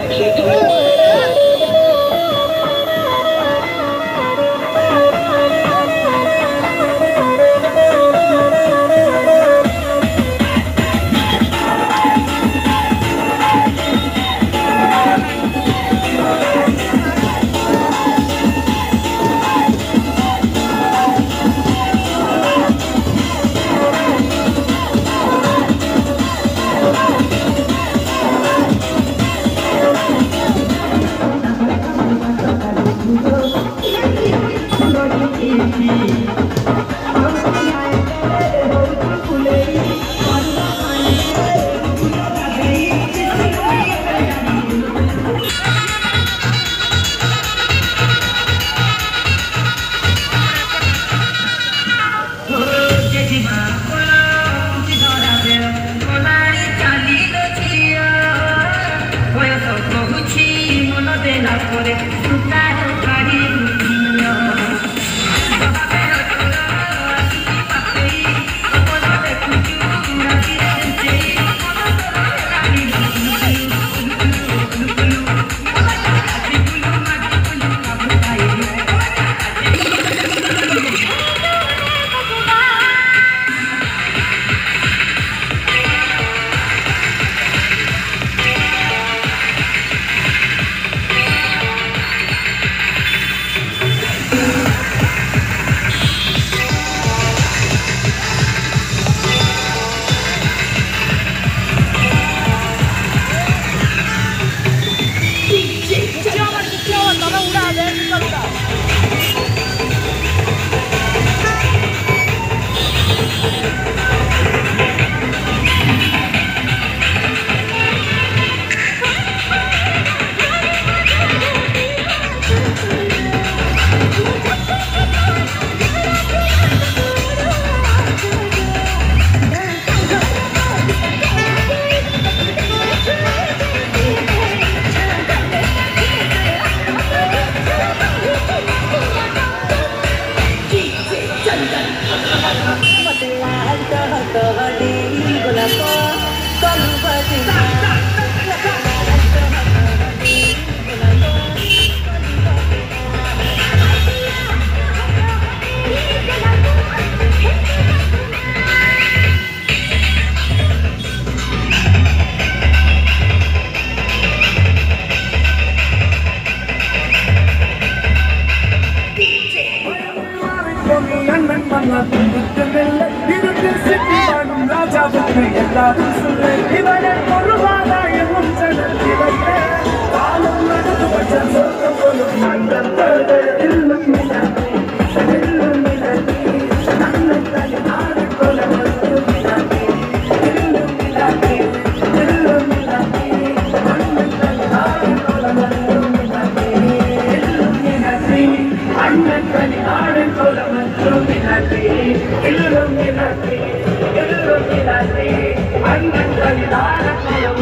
not going to lie.